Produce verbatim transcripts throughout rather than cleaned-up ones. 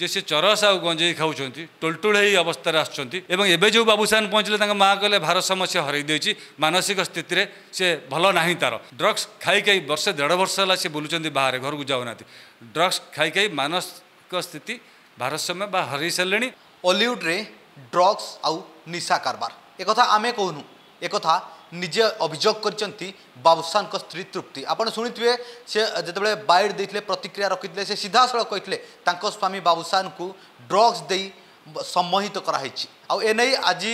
जे सी चरस आउ गंजे खाऊँ टोलटोल अवस्था आसुँच एवं जो बाबूसान पहुँचले माँ कहले भारत समस्या हर देती मानसिक स्थिति में सी भल ना तार ड्रग्स खाई खाई वर्षे डेढ़ वर्ष है सी बुलूँ बाहर घर को जाऊना ड्रग्स खाई खाई मानसिक स्थिति भारसम्य बा हर सारे हॉलीवुड्रे ड्रग्स आउ निशा कारबार एक आम कहूनु एक निजे अभियोग कर बाबूसान स्त्री तृप्ति आपड़ शुणुवे से जिते बाइट देते प्रतिक्रिया रखी से सीधा साल कहते स्वामी बाबूसान को ड्रग्स दे सम्मोहित कराई आउ एने आज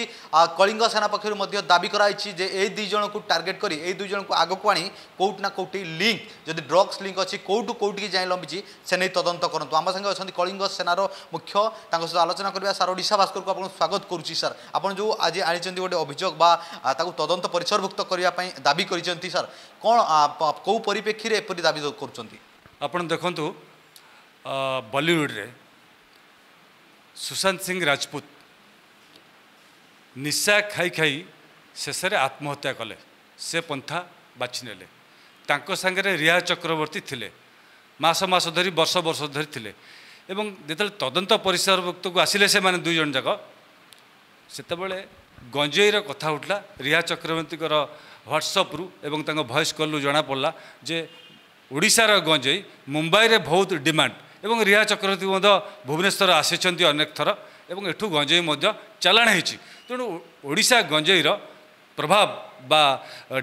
कलिंग सेना पक्षर दाबी कराई ए दुईज को टार्गेट कर दुईज को आग को आनी कौटना कौटी लिंक जदि ड्रग्स लिंक अच्छी कौटू कौटी जाए लंबी से नहीं तदंत करूँ आम संगे अच्छा कलिंग सेनार मुख्य सहित आलोचना करवा सार ओडिशा भास्कर को आप स्वागत करुच्ची सर आपड़ जो आज आनी गोटे अभियोग बा तदंत परिसरभुक्त करने दाबी कर सर कौन कौ परिप्रेक्षी एपरी दाबी कर देखूँ बॉलीवुड्रे सुशांत सिंह राजपूत निशा खाई खाई शेष आत्महत्या कले से पंथा बाछि नेले तांको संगे रिया चक्रवर्ती थिले मास मास धरी वर्ष वर्ष धरी थिले एवं जब तदंत परिसरभुक्त को आसिले से माने दुई जन जाक सेतबेले गंजेईर कथा उठला रिया चक्रवर्ती व्हाट्सएप रु एवं तांको वॉइस कॉल रु जना पड़ला जे ओडिशार गंजेई मुंबई रे बहुत डिमांड एवं रिया चक्रवर्ती भुवनेश्वर आसी अनेक थर एवं एठू गंजेई चालाण होती तेणु ओडिशा गंजेईर प्रभाव बा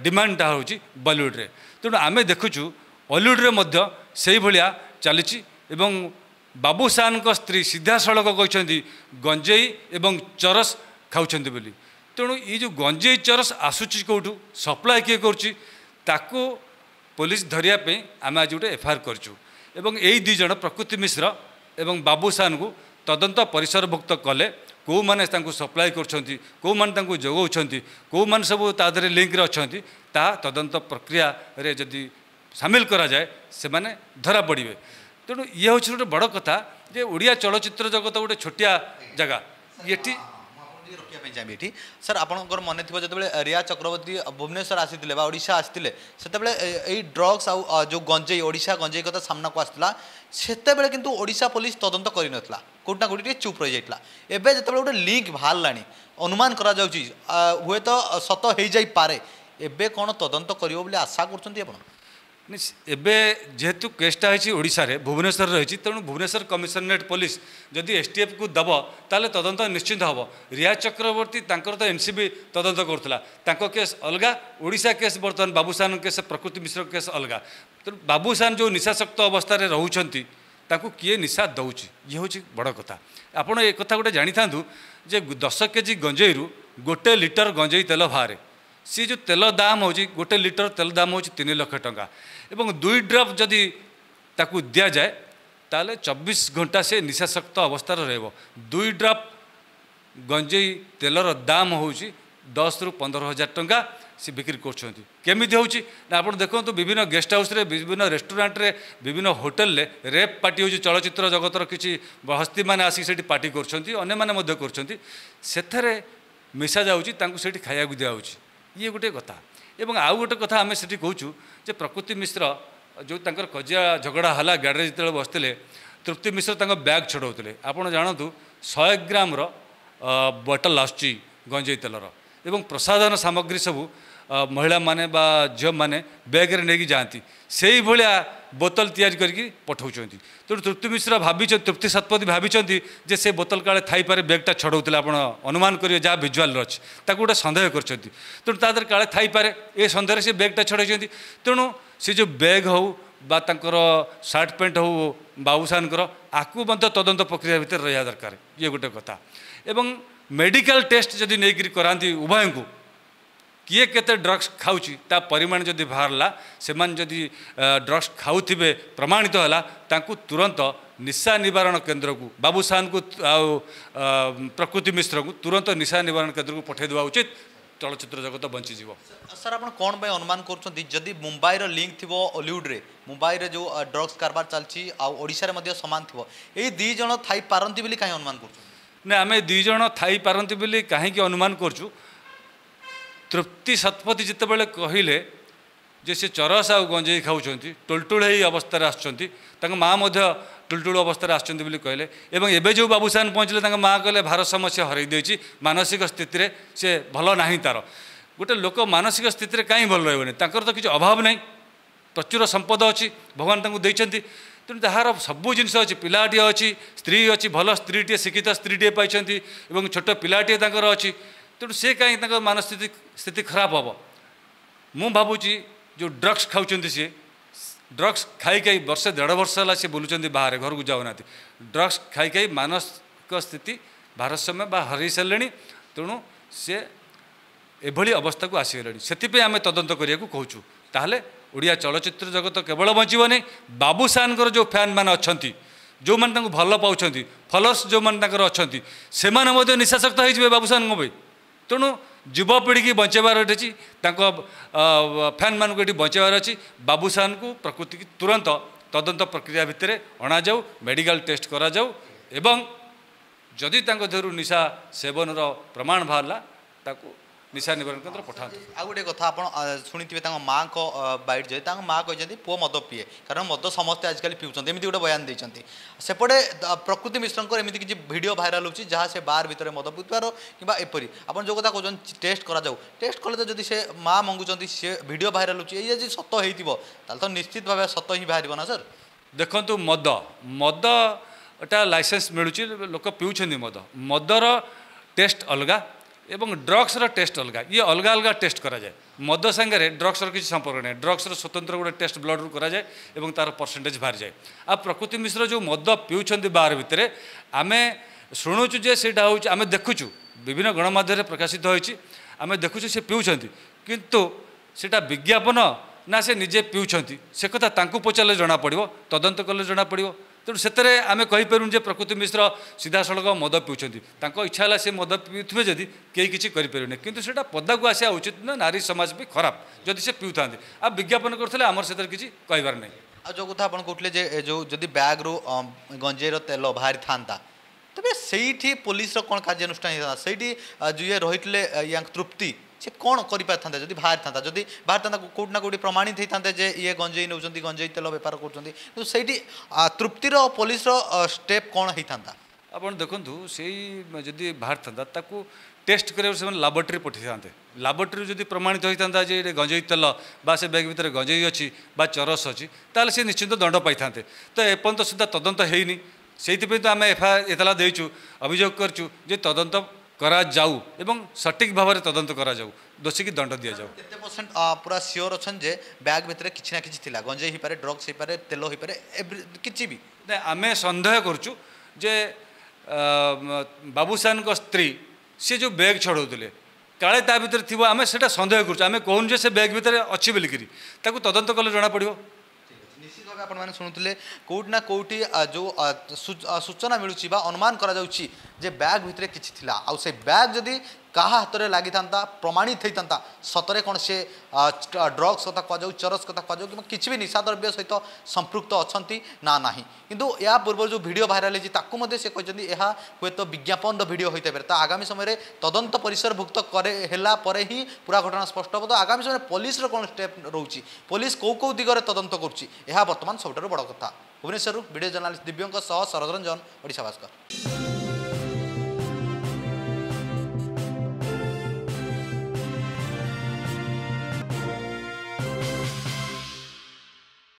डिमांड होची बॉलीवुड रे तेणु आमे देखुचु हॉलीवुड रे मध्य सेही भलिया चलीची एवं बाबूसान स्त्री सीधा सड़क कहते गंजेई एवं चरस खाऊंट बोली तेणु ये जो गंजेई चरस आसूची कौटू सप्लाय किए करुच्ची ताकू पुलिस धरियापी आम आज गोटे एफआईआर करचु एवं यही दुईज प्रकृति मिश्र एवं बाबूसान को तदंत परिसरभुक्त कले कौ मैंने सप्लाय करो जगौंट कौ मान सब तादे लिंक्रे अच्छा तदंत प्रक्रिया रे जदि सामिल करा जाए से माने धरा पड़े तेणु ये हूँ गोटे बड़ कथा जे ओडिया चलचित्र जगत गोटे छोटिया जगह ये चाहिए सर आपंकर मन थी जो रिया चक्रवर्ती भुवनेश्वर आसी ओडिशा आसी से ड्रग्स आ जो गंजेई ओडिशा गंजेई कथा सामना को आसाला सेतेबेले किंतु ओडिशा पुलिस तदंत कर कोटना कोटी चुप रही जाता एवं जो गोटे लिंक बाहर अनुमान करा जाउची हुए तो सत हो जापे एवं कौन तदंत कर आशा करेतु केसटा होशारे भुवनेश्वर रही तेणु भुवनेश्वर कमिशनरेट पुलिस जदि एसटीएफ को दब ताले तदंत निश्चिंत हम रिया चक्रवर्ती तो एनसीबी तदंत करूला केस अलग ओडिशा केस बर्तमान बाबूसान केस प्रकृति मिश्र केस अलग तेणु बाबूसान जो निशाशक्त अवस्था रोच ताकू किए निशा दौची ये हूँ बड़ कथा आपड़ एक कथा गोटे जानी था जे दस केजी गंजेई रु गोटे लिटर गंजेई तेल बाहर सी जो तेल दाम हो गोटे लिटर तेल दाम हो तीन लाख टका एवं दुई ड्रप जदि ताकू दिया जाए ताले चौबीस घंटा से निशाशक्त अवस्था रहिबो दुई ड्रप गंजेई तेलर दाम हो दस रु पंद्रह हजार टका सी बिक्री करमि हो देखो विभिन्न गेस्ट हाउस रे विभिन्न रेस्टोरेंट रे विभिन्न होटल रे रेप पार्टी हो चलचित्र जगतर किसी हस्ती मैंने आसिक पार्टी कर मिशा जाऊँगी खाइबा दिजाऊँच ये गोटे कथा एवं आउ गोटे कथा आम से कहूँ जे प्रकृति मिश्र जो कजिया झगड़ा है गाड़ी में जिते बसते तृप्ति मिश्र बैग छड़ाते आपड़ जानतु सौ ग्राम बोतल आसुच्ची गंजेई तेलर एवं प्रसाधन सामग्री सबू महिला माने बा झील मैंने बैग्रे नहीं जाती से भाया बोतल तैयारी करके पठाऊँ तेणु तृप्ति मिश्रा भाव तृप्ति शतपथी भाई से बोतल काले थपारे बैगटा छड़ाऊला आप अनुमान करेंगे जहाँ भिजुआल अच्छी ताकू गोटे सन्देह कर तेणु तादर काले थपारे ये सन्देह से बैगटा छड़ाई तेणु से जो बैग हो बा सार्ट पैंट हो बाबूसान आपको तदंत प्रक्रिया भितर रहा दरकार ये गोटे कथा एवं मेडिकल टेस्ट जदि नहीं कराती उभय को किए केते ड्रग्स खाऊँगी ता परिमाण जदि बाहरला से जदि ड्रग्स खाऊे प्रमाणित तो होला तांकु तुरंत निशा निवारण केन्द्र को बाबूसान को प्रकृति मिश्र को तुरंत निशा निवारण केन्द्र को पठाई देवा उचित चलचित्र जगत बंचीजी सर आप कौन अनुमान कर मुंबईर लिंक थी हॉलीवुड्रे मुंबई में जो ड्रग्स कारबार चलती आशारे सामान थी यही दुईज थी पारती बोली कहीं अनुमान कर ना आम दुईज थी पारती बोली कहीं अनुमान करचु तृप्ति शतपथी जितेबाला कहले जे सी चरस आउ गंजेई खाऊँ टोलटोल अवस्था आसुँच माँ टुलटुल अवस्था आसचंद बोली कहले एवं एबे जो बाबूसान पहुँचले तांका माँ कहले भारसाम्य से हरई देछि मानसिक स्थिति रे से भल नाही तार गोटे लोक मानसिक स्थिति रे काई भल रहबने तांकर तो किछ अभाव नाही प्रचुर संपद अछि भगवान तांको दैछन्ति तेणु ताहार सबु जिनस अच्छी पिलाटी अच्छी स्त्री अच्छी भल स्त्रीटे शिक्षित स्त्रीटे पाइछन्ति एवं छोट पिलाटी तांकर अछि तेणु से काई तांकर मानसिक स्थिति खराब हबो मु भाबुची जो ड्रग्स खाउछन्ति से ड्रग्स खाई खाई वर्षे देढ़ वर्ष है सी बुलूँ बाहर घर को जाऊना ड्रग्स खाई खाई मानसिक स्थिति भारसाम्य बा हरई सारे तेणु सी एभली अवस्था को आसीगले से आम तदंत करने कहूँ ताहले ओडिया चलचित्र जगत केवल बचीबनी बाबूसान जो फैन मान अच्छा जो मैंने भल पाँच फलोअर्स जो मैंने अच्छा से निशाशक्त हो बाबूसान तेणु युवापीढ़ी की बचाइबार अच्छी फैन मान को बचाइबार अच्छी बाबूसान को प्रकृति की तुरंत तदंत प्रक्रिया भितर अणा जाऊ मेडिकल टेस्ट करा जाऊ एवं जदि देहरु निशा सेवन प्रमाण बाहरला निशा निवारण केन्द्र पठा आ गोटे कथा शुणी माँ को बाइट जे माँ कहते पुओ मद पिए कारण मद समस्ते आजकल पिउछन एमती गोटे बयान देते सेपटे प्रकृति मिश्र एमती किसी भिडियो भाइराल होती जहाँ से बार भर मद पिउतार कि एपरी आप जो कथा कहते टेस्ट करा टेस्ट कले तो जब से माँ मंगुच्च सी भिडियो भाइराल होती ये सत हो तो निश्चित भाव सत ही बाहर ना सर देखु मद मदटा लाइसेंस मिलूँ लोक पिउछन मद मदर टेस्ट अलग एवं ड्रग्स टेस्ट अलग ये अलग अलग टेस्ट करा जाए मद सांगे ड्रग्स किसी संपर्क नहीं ड्रग्स स्वतंत्र गोटे टेस्ट ब्लड रू करा जाए एवं तार परसेंटेज बाहर जाए आ प्रकृति मिश्र जो मद पिउछन्ति बाहर भितर आम शुणुचु जे से आम देखुचु विभिन्न गणमाध्यम प्रकाशित होती आम देखुचु से पिउछन्ति किंतु सेटा विज्ञापन ना से निजे पिउछन्ति से कथा तांकु पचारे जना पड़ो तदंत कले जना पड़ो तेणु से आम कहीपरूँ जे प्रकृति मिश्र सीधा सड़क मद पिउछन्ति इच्छा है सी मद पीउथिबे जदि केई किछि करि परिबे नै किंतु सेटा पदाक आसिया उचित ना नारी समाज भी खराब जदि से पिउथान्ते आ विज्ञापन करथले आमर सेतर किछि कहबार नै आ जो कथा आपण कहथले जे जो जदि बैग रो गंजेर तेल बाहरी थान्ता तबे सेठी पुलिस रो कोन कार्यानुष्ठान हेता सेठी जुए रहितले या तृप्ति से कौन कर जदि बाहर था जदि बाहर था कौट ना कौटी प्रमाणित होता जे ये गंजेई नौ गंजेई तेल बेपार करुँच तृप्तिर पुलिस स्टेप कौन होता आप देखु से जदि बाहर था ताकू टेस्ट कर लाबोरेटरी पठाई था लाबोरेटरी जदि प्रमाणित होता जे गंजेई तेल बा से बैग भितर गंजेई अच्छी बा चरस अच्छी ताल से निश्चित दंड पाई था तो एपर्त सुधा तदंत होनी से तो आम एफआईआर एतला देचु अभियोग करचु जे तदंत करा जाऊ एवं सटीक भाव में तदंत करा जाऊ दोषी की दंड दि जाऊ कितने परसेंट पूरा सियोर अच्छा जे बैग भितर किसी ना किसी थिला गंजे ही पारे ड्रग्स ही पारे तेल ही पारे किसी भी आम सन्देह करूँ जे बाबूसान को स्त्री सी जो बैग छड़ौले काले ता भीतर थी आम से सन्देह करें कहूँ जे से बैग भितर अच्छी बोलिकी ताकू तदंत कले जना पड़ो आपण शुणुते कौट ना कौटी जो सूचना मिलूँ अनुमान करा जाउछि जे बैग भितर किछि थिला आउ से बैग जदि क्या हाथ में लगी था प्रमाणित होता सतरे कौन से ड्रग्स कथा कहुँ चरस कथा कहु कि किसी भी निशा द्रव्य सहित संपृक्त अच्छा ना ना किंतु या पूर्व जो वीडियो वायरल होती से कहते हैं हे तो विज्ञापन वीडियो होता है आगामी समय तदंत परिसरभुक्त करापर ही पूरा घटना स्पष्ट हो तो आगामी समय पुलिस कौन स्टेप रोचे पुलिस कौ कौ दिगरे तदंत कर बर्तमान सबुठ बड़ कथा भुवनेश्वर वीडियो जर्नालीस्ट दिव्यों सह सरंजन ओडिशा भास्कर।